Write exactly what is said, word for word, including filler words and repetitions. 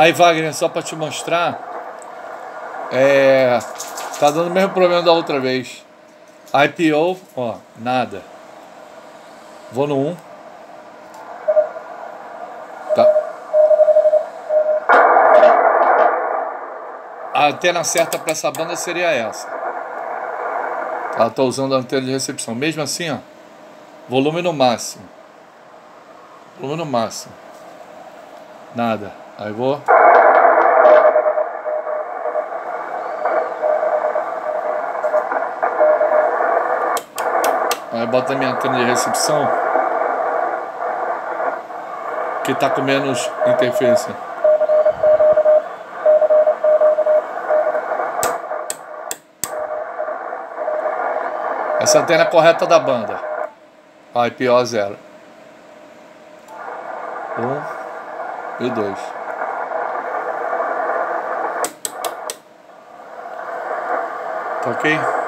Aí, Wagner, só para te mostrar, é, tá dando o mesmo problema da outra vez. I P O, ó, nada. Vou no um. Tá. A antena certa para essa banda seria essa. Ela tá usando a antena de recepção. Mesmo assim, ó, volume no máximo. Volume no máximo. Nada. Aí vou. Aí bota a minha antena de recepção, que tá com menos interferência. Essa antena é correta da banda. I P O zero. Um e dois. Tá ok?